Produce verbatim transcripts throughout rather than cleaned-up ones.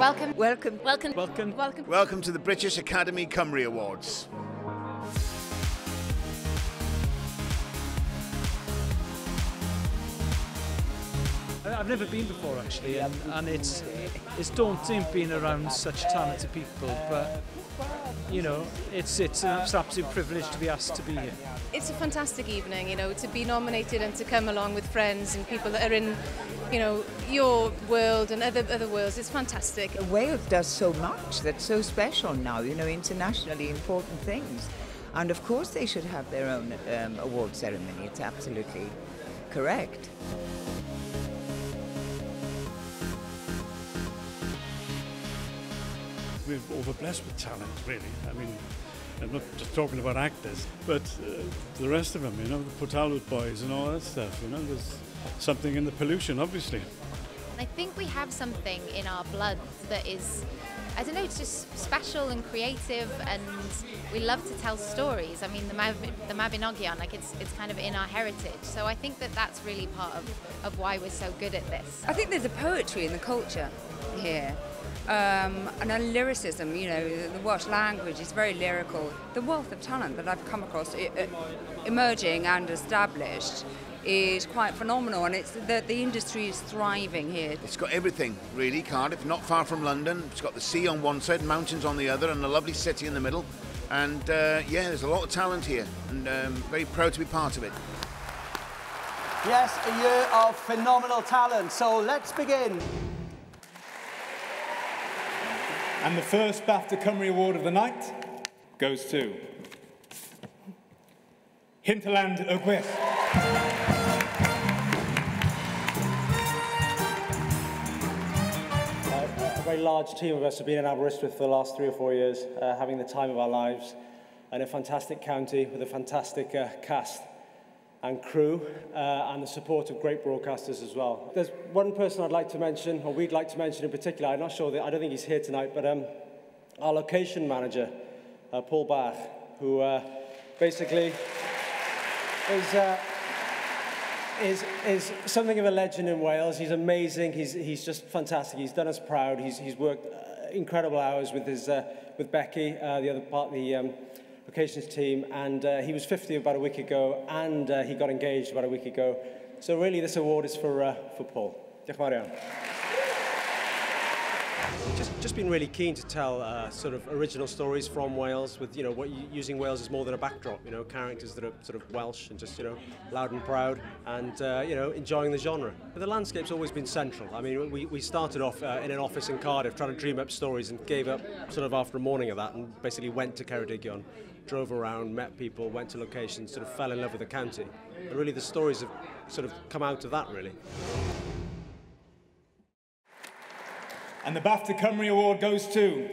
Welcome. Welcome. Welcome. Welcome. Welcome. Welcome to the British Academy Cymru Awards. I've never been before actually, and, and it's it's daunting being around such talented people, but you know, it's it's an absolute privilege to be asked to be here. It's a fantastic evening, you know, to be nominated and to come along with friends and people that are in, you know, your world and other other worlds. It's fantastic. Wales does so much that's so special now, you know, internationally important things, and of course they should have their own um, award ceremony. It's absolutely correct. We're overblessed with talent, really. I mean, I'm not just talking about actors, but uh, the rest of them, you know, the Portalwyd boys and all that stuff, you know, there's something in the pollution, obviously. I think we have something in our blood that is, I don't know, it's just special and creative, and we love to tell stories. I mean, the, Mab the Mabinogion, like, it's, it's kind of in our heritage. So I think that that's really part of, of why we're so good at this. I think there's a poetry in the culture here. Um, and a lyricism, you know, the Welsh language is very lyrical. The wealth of talent that I've come across, it, uh, emerging and established, is quite phenomenal, and it's the, the industry is thriving here. It's got everything, really, Cardiff, not far from London. It's got the sea on one side, mountains on the other, and a lovely city in the middle. And, uh, yeah, there's a lot of talent here, and um, very proud to be part of it. Yes, a year of phenomenal talent, so let's begin. And the first BAFTA Cymru Award of the night goes to Hinterland y Gwyllt. Uh, a very large team of us have been in Aberystwyth for the last three or four years, uh, having the time of our lives, in a fantastic county with a fantastic uh, cast and crew, uh, and the support of great broadcasters as well. There's one person I'd like to mention, or we'd like to mention in particular. I'm not sure that, I don't think he's here tonight, but um, our location manager, uh, Paul Barth, who uh, basically is, uh, is, is something of a legend in Wales. He's amazing, he's, he's just fantastic, he's done us proud, he's, he's worked uh, incredible hours with, his, uh, with Becky, uh, the other part, the um, Locations team, and uh, he was fifty about a week ago, and uh, he got engaged about a week ago. So really, this award is for uh, for Paul. Diolch yn fawr. Just just been really keen to tell uh, sort of original stories from Wales, with you know what using Wales as more than a backdrop. You know, characters that are sort of Welsh and just you know loud and proud, and uh, you know enjoying the genre. But the landscape's always been central. I mean, we we started off uh, in an office in Cardiff trying to dream up stories, and gave up sort of after a morning of that, and basically went to Ceredigion. Drove around, met people, went to locations, sort of fell in love with the county. And really the stories have sort of come out of that, really. And the BAFTA Cymru Award goes to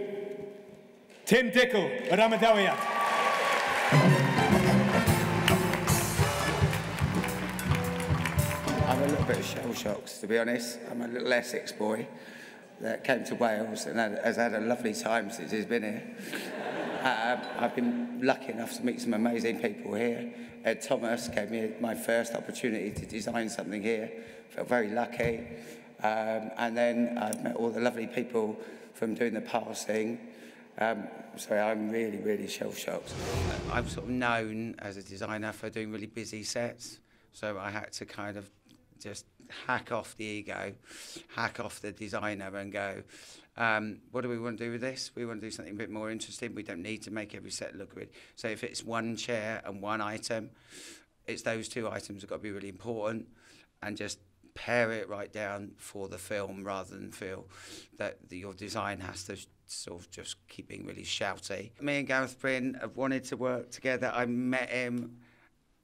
Tim Dickle at Amadewya. I'm a little bit shell-shocked, to be honest. I'm a little Essex boy that came to Wales and has had a lovely time since he's been here. Uh, I've been lucky enough to meet some amazing people here. Ed Thomas gave me my first opportunity to design something here. Felt very lucky. Um, and then I've met all the lovely people from doing the passing. Um, so I'm really, really shell-shocked. I'm sort of known as a designer for doing really busy sets. So I had to kind of just hack off the ego, hack off the designer and go, um, what do we want to do with this? We want to do something a bit more interesting. We don't need to make every set look good. So if it's one chair and one item, it's those two items have got to be really important, and just pare it right down for the film, rather than feel that the, your design has to sort of just keep being really shouty. Me and Gareth Bryn have wanted to work together. I met him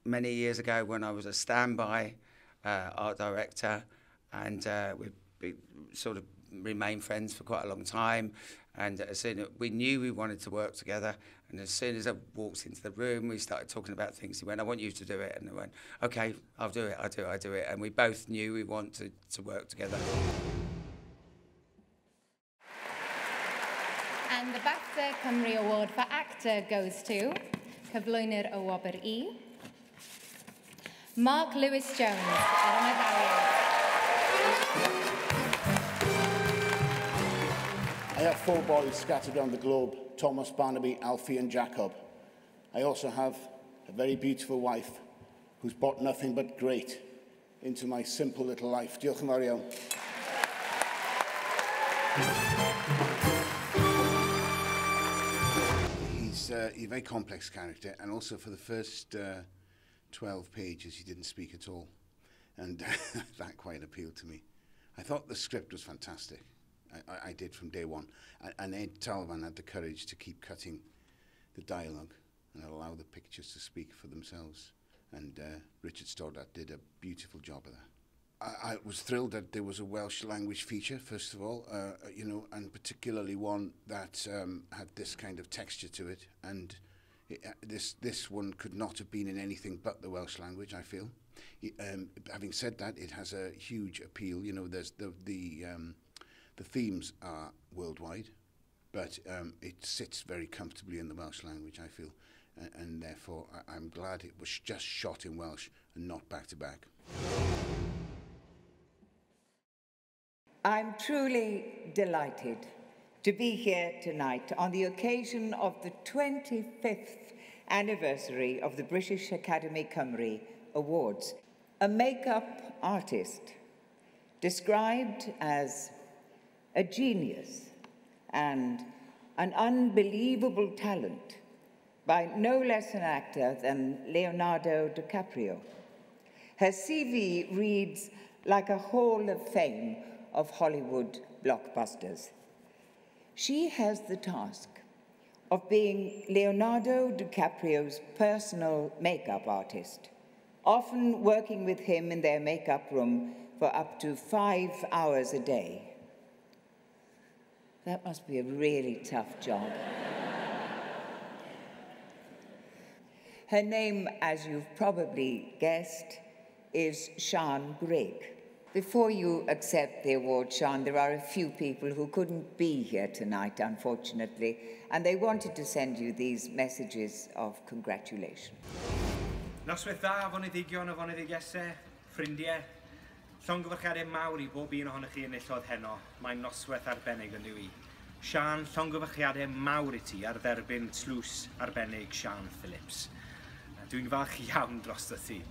many years ago when I was a standby Uh, art director, and uh, we, we sort of remained friends for quite a long time. And as soon as we knew we wanted to work together, and as soon as I walked into the room, we started talking about things. He went, "I want you to do it," and I went, "Okay, I'll do it. I do it. I do it." And we both knew we wanted to work together. And the BAFTA Cymru Award for Actor goes to Cyflwynyr o Wobr I, Mark Lewis Jones, at Amadewya. I have four boys scattered around the globe, Thomas, Barnaby, Alfie and Jacob. I also have a very beautiful wife who's brought nothing but great into my simple little life. Diolch yn fawr iawn. He's uh, a very complex character, and also for the first uh, twelve pages he didn't speak at all, and that quite appealed to me. I thought the script was fantastic. I, I, I did from day one, and, and Ed Talfan had the courage to keep cutting the dialogue and allow the pictures to speak for themselves, and uh, Richard Stordat did a beautiful job of that. I was thrilled that there was a Welsh language feature, first of all, uh, you know, and particularly one that um, had this kind of texture to it. And it, uh, this this one could not have been in anything but the Welsh language, I feel. It, um, having said that, it has a huge appeal. You know, there's the the um, the themes are worldwide, but um, it sits very comfortably in the Welsh language, I feel, and, and therefore I, I'm glad it was just shot in Welsh and not back to back. I'm truly delighted to be here tonight on the occasion of the twenty-fifth anniversary of the British Academy Cymru Awards. A makeup artist, described as a genius and an unbelievable talent by no less an actor than Leonardo DiCaprio. Her C V reads like a hall of fame of Hollywood blockbusters. She has the task of being Leonardo DiCaprio's personal makeup artist, often working with him in their makeup room for up to five hours a day. That must be a really tough job. Her name, as you've probably guessed, is Sian Grigg. Before you accept the award, Sian, there are a few people who couldn't be here tonight, unfortunately, and they wanted to send you these messages of congratulation. Noswaith dda, foneddigion a foneddigiesau, ffrindiau, llongyfarchiadau mawr I bob un ohonoch chi enillodd heno. Mae'n noswaith arbennig yn i. Sian, llongyfarchiadau mawr I ti ar dderbyn tlws arbennig Sian Phillips. Dwi'n falch iawn drosto ti.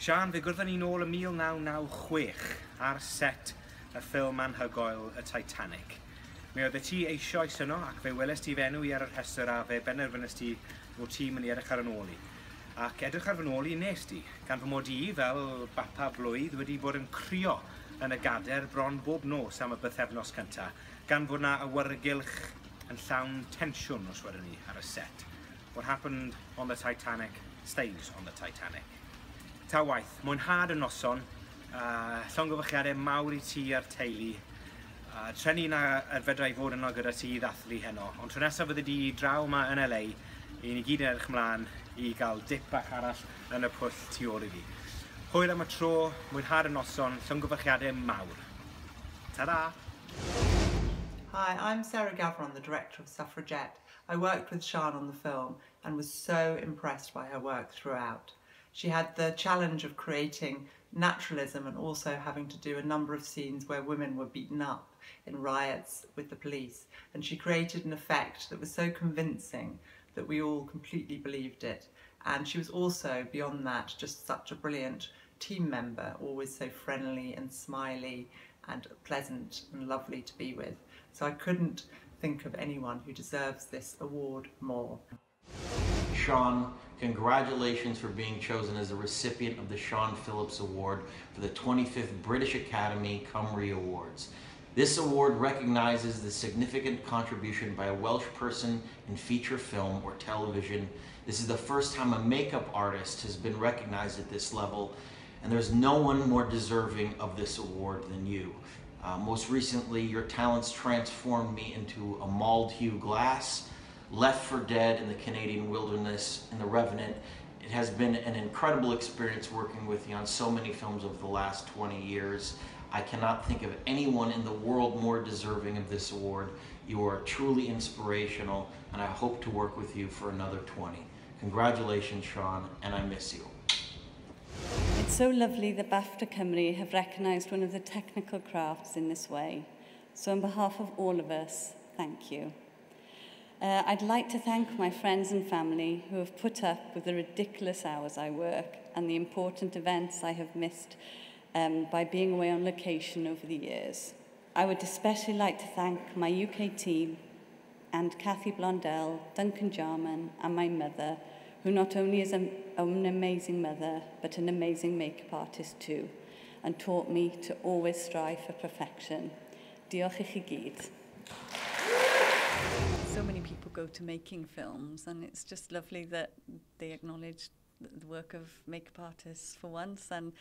Sian, fe gwrddon ni nôl ym mil naw naw chwech ar set y ffilm anhygoel y Titanic. Mi oedd y ti eisoes yno ac fe welest ti fenw i ar yr rhestr a fe benderfynest ti fod ti mynd i edrych ar yn ôl i. Ac edrych ar yn ôl i nes ti, gan fy mod i fel bapa blwydd wedi bod yn crio yn y gader bron bob nos am y bythefnos cyntaf, gan fod na awyrgylch yn llawn tensiwn os wedyn ni ar y set. What happened on the Titanic stays on the Titanic. Ta waith, mwynhad y noson, uh, llongyfarchiadau mawr I ti a'r teulu. Uh, Treni na fedra i fod yno gyda ti I ddathlu heno, ond tro nesaf fyddi di draw yma yn L A I ni gyd yn edrych ymlaen I gael dip bach arall yn y pwll tu ôl I fi. Hwyl am y tro, mwynhad y noson, llongyfarchiadau mawr. Ta-da! Hi, I'm Sarah Gavron, the director of Suffragette. I worked with Sian on the film and was so impressed by her work throughout. She had the challenge of creating naturalism and also having to do a number of scenes where women were beaten up in riots with the police. And she created an effect that was so convincing that we all completely believed it. And she was also, beyond that, just such a brilliant team member, always so friendly and smiley and pleasant and lovely to be with. So I couldn't think of anyone who deserves this award more. Sian, congratulations for being chosen as a recipient of the Sian Phillips Award for the twenty-fifth British Academy Cymru Awards. This award recognizes the significant contribution by a Welsh person in feature film or television. This is the first time a makeup artist has been recognized at this level, and there's no one more deserving of this award than you. Uh, most recently, your talents transformed me into a mauled Hugh Glass, Left for Dead in the Canadian wilderness, and The Revenant. It has been an incredible experience working with you on so many films over the last twenty years. I cannot think of anyone in the world more deserving of this award. You are truly inspirational, and I hope to work with you for another twenty. Congratulations, Sian, and I miss you. It's so lovely that BAFTA Cymru have recognised one of the technical crafts in this way. So on behalf of all of us, thank you. Uh, I'd like to thank my friends and family who have put up with the ridiculous hours I work and the important events I have missed um, by being away on location over the years. I would especially like to thank my U K team and Kathy Blondell, Duncan Jarman and my mother, who not only is an, an amazing mother, but an amazing makeup artist too, and taught me to always strive for perfection. Diolch I chi gyd. So many people go to making films, and it's just lovely that they acknowledge the work of makeup artists for once, and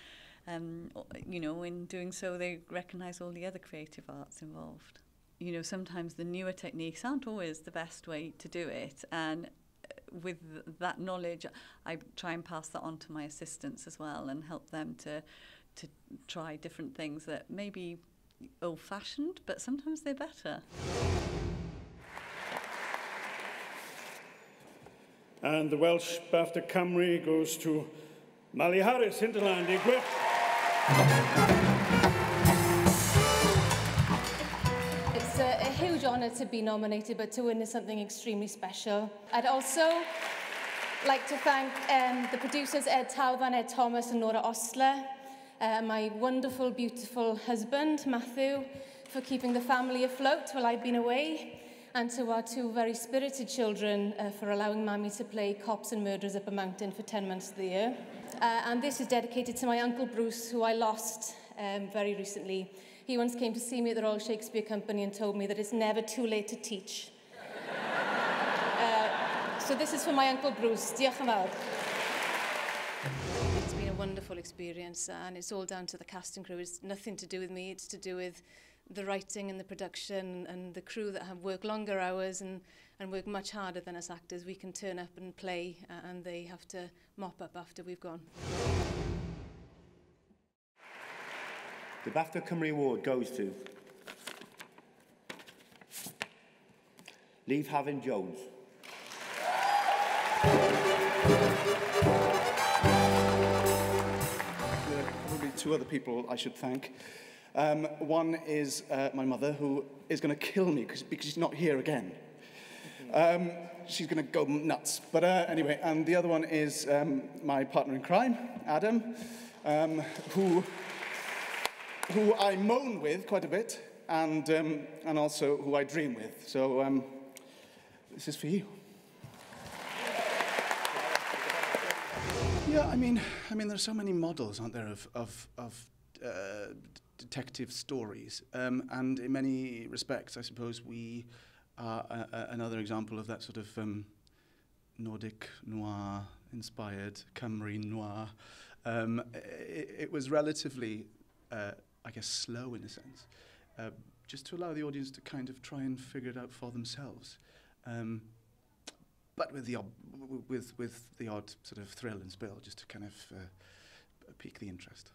um, you know, in doing so they recognise all the other creative arts involved. You know, sometimes the newer techniques aren't always the best way to do it, and with that knowledge I try and pass that on to my assistants as well, and help them to to try different things that may be old-fashioned, but sometimes they're better. And the Welsh BAFTA Cymru goes to Mali Harries, Hinterland. It's a, a huge honour to be nominated, but to win is something extremely special. I'd also like to thank um, the producers Ed Talfan, Ed Thomas and Nora Osler, uh, my wonderful, beautiful husband, Matthew, for keeping the family afloat while I've been away, and to our two very spirited children uh, for allowing Mammy to play cops and murderers up a mountain for ten months of the year. Uh, and this is dedicated to my Uncle Bruce, who I lost um, very recently. He once came to see me at the Royal Shakespeare Company and told me that it's never too late to teach. uh, so this is for my Uncle Bruce. Diolch yn fawr. It's been a wonderful experience, and it's all down to the cast and crew. It's nothing to do with me, it's to do with the writing and the production and the crew that have worked longer hours and, and work much harder than us actors. We can turn up and play uh, and they have to mop up after we've gone. The BAFTA Cymru Award goes to Lee Haven Jones. There are probably two other people I should thank. Um, one is uh, my mother, who is going to kill me because she's not here again. Um, she's going to go nuts. But uh, anyway, and the other one is um, my partner in crime, Adam, um, who, who I moan with quite a bit, and, um, and also who I dream with. So um, this is for you. Yeah, I mean, I mean, there are so many models, aren't there, of... of, of uh, detective stories, um, and in many respects, I suppose we are a, a, another example of that sort of um, Nordic noir-inspired, Cymru noir. Um, it, it was relatively, uh, I guess, slow in a sense, uh, just to allow the audience to kind of try and figure it out for themselves, um, but with the ob with with the odd sort of thrill and spill, just to kind of uh, pique the interest.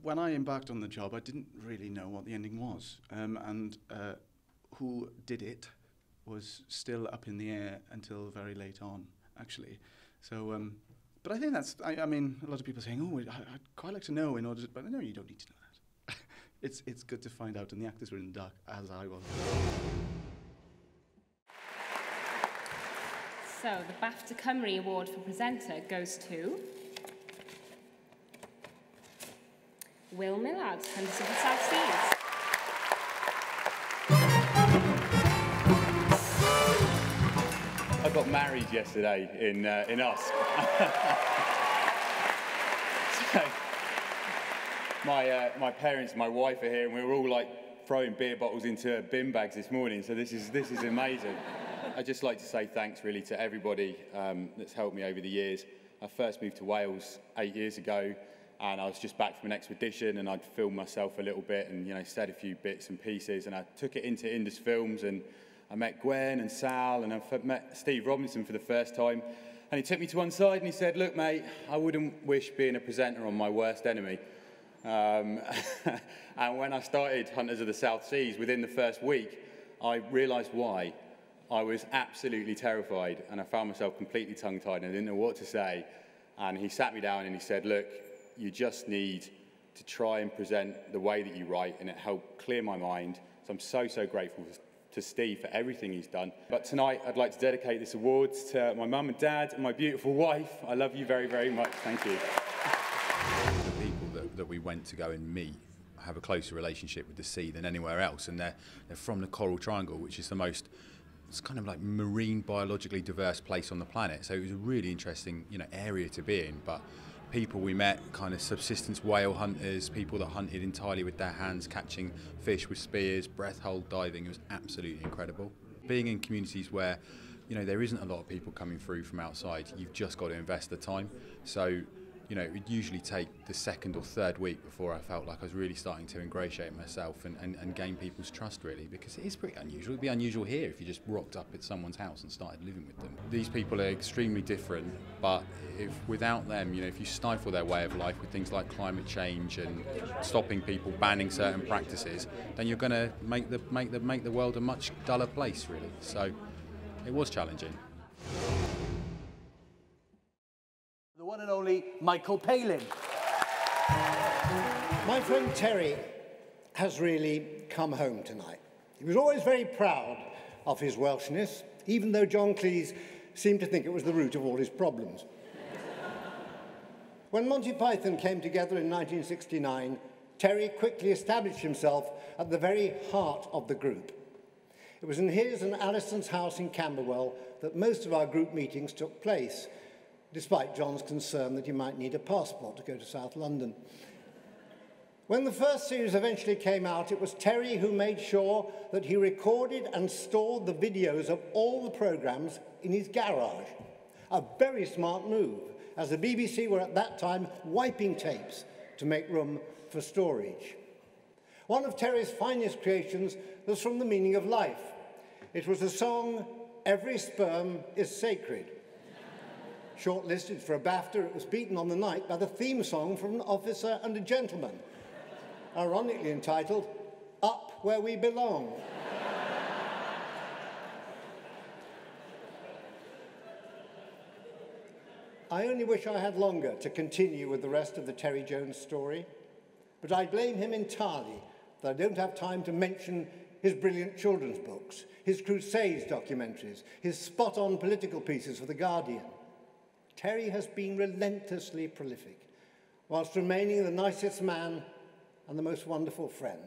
When I embarked on the job, I didn't really know what the ending was, um, and uh, who did it was still up in the air until very late on, actually. So, um, but I think that's, I, I mean, a lot of people saying, oh, I, I'd quite like to know in order to, but no, you don't need to know that. it's, it's good to find out, and the actors were in the dark, as I was. So, the BAFTA Cymru Award for Presenter goes to Will Millard and the Super South Seas. I got married yesterday in uh, in Usk. So my uh, my parents, my wife are here, and we were all like throwing beer bottles into bin bags this morning. So this is this is amazing. I'd just like to say thanks really to everybody um, that's helped me over the years. I first moved to Wales eight years ago, and I was just back from an expedition, and I'd filmed myself a little bit and, you know, said a few bits and pieces, and I took it into Indus Films, and I met Gwen and Sal, and I met Steve Robinson for the first time, and he took me to one side and he said, look mate, I wouldn't wish being a presenter on my worst enemy. Um, and when I started Hunters of the South Seas, within the first week, I realised why. I was absolutely terrified, and I found myself completely tongue-tied and I didn't know what to say. And he sat me down and he said, look, you just need to try and present the way that you write, and it helped clear my mind. So I'm so, so grateful to Steve for everything he's done. But tonight, I'd like to dedicate this award to my mum and dad and my beautiful wife. I love you very, very much. Thank you. The people that, that we went to go and meet have a closer relationship with the sea than anywhere else, and they're, they're from the Coral Triangle, which is the most, it's kind of like marine biologically diverse place on the planet. So it was a really interesting, you know, area to be in. But people we met, kind of subsistence whale hunters, people that hunted entirely with their hands, catching fish with spears, breath hold diving. It was absolutely incredible. Being in communities where, you know, there isn't a lot of people coming through from outside, you've just got to invest the time. So, you know, it would usually take the second or third week before I felt like I was really starting to ingratiate myself and, and, and gain people's trust, really, because it is pretty unusual. It'd be unusual here if you just rocked up at someone's house and started living with them. These people are extremely different, but if without them, you know, if you stifle their way of life with things like climate change and stopping people, banning certain practices, then you're going to make the, make, the, make the world a much duller place, really. So it was challenging. The one and only Michael Palin. My friend Terry has really come home tonight. He was always very proud of his Welshness, even though John Cleese seemed to think it was the root of all his problems. When Monty Python came together in nineteen sixty-nine, Terry quickly established himself at the very heart of the group. It was in his and Alison's house in Camberwell that most of our group meetings took place, despite John's concern that he might need a passport to go to South London. When the first series eventually came out, it was Terry who made sure that he recorded and stored the videos of all the programmes in his garage. A very smart move, as the B B C were at that time wiping tapes to make room for storage. One of Terry's finest creations was from The Meaning of Life. It was the song, "Every Sperm is Sacred." Shortlisted for a BAFTA, it was beaten on the night by the theme song from An Officer and a Gentleman, ironically entitled, "Up Where We Belong." I only wish I had longer to continue with the rest of the Terry Jones story, but I blame him entirely that I don't have time to mention his brilliant children's books, his Crusades documentaries, his spot-on political pieces for The Guardian. Terry has been relentlessly prolific, whilst remaining the nicest man and the most wonderful friend.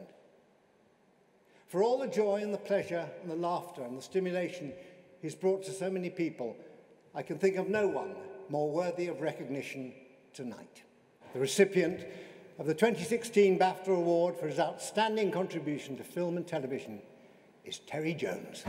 For all the joy and the pleasure and the laughter and the stimulation he's brought to so many people, I can think of no one more worthy of recognition tonight. The recipient of the twenty sixteen BAFTA Award for his outstanding contribution to film and television is Terry Jones.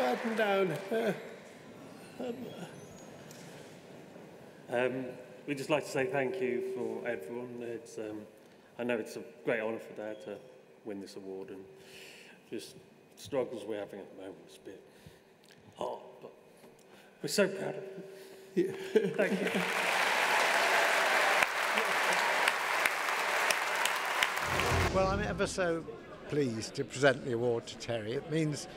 Button down. Uh, um, um, we'd just like to say thank you for everyone. It's, um, I know it's a great honour for Dad to win this award, and just struggles we're having at the moment is a bit hard, but we're so proud of you. Yeah. Thank you. Well, I'm ever so pleased to present the award to Terry. It means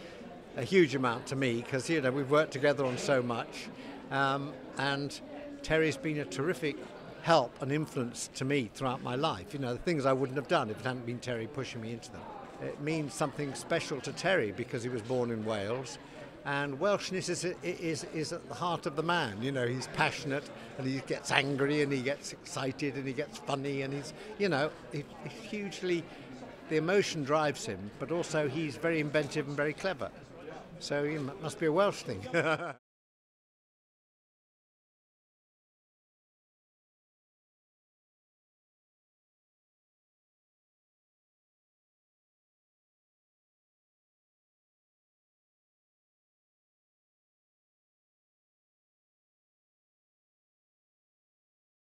a huge amount to me because, you know, we've worked together on so much, um, and Terry's been a terrific help and influence to me throughout my life. You know, the things I wouldn't have done if it hadn't been Terry pushing me into them. It means something special to Terry because he was born in Wales, and Welshness is, is, is at the heart of the man. You know, he's passionate and he gets angry and he gets excited and he gets funny and he's, you know, he, he hugely, the emotion drives him, but also he's very inventive and very clever. So it must be a Welsh thing.